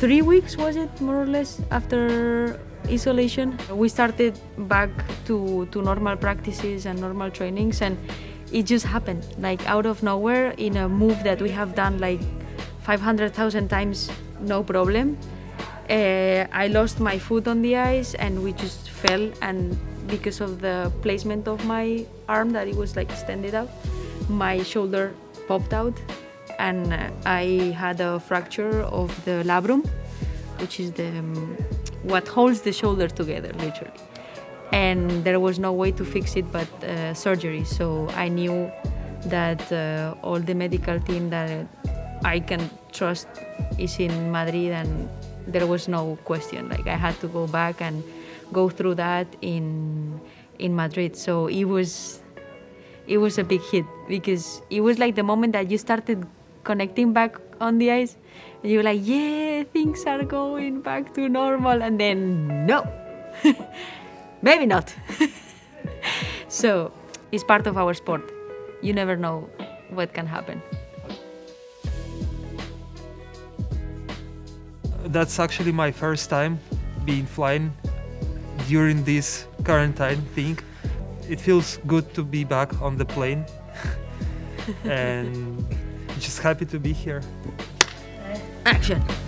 3 weeks, was it, more or less, after isolation. We started back to normal practices and normal trainings, and it just happened, like out of nowhere, in a move that we have done like 500,000 times, no problem. I lost my foot on the ice and we just fell, and because of the placement of my arm, that it was like extended out, my shoulder popped out and I had a fracture of the labrum, which is the what holds the shoulder together, literally. And there was no way to fix it but surgery. So I knew that all the medical team that I can trust is in Madrid, and there was no question. Like, I had to go back and go through that in Madrid. So it was a big hit, because it was like the moment that you started connecting back on the ice, and you were like, yeah, things are going back to normal, and then no, maybe not. So it's part of our sport. You never know what can happen. That's actually my first time being flying during this quarantine thing. It feels good to be back on the plane, and just happy to be here. Action!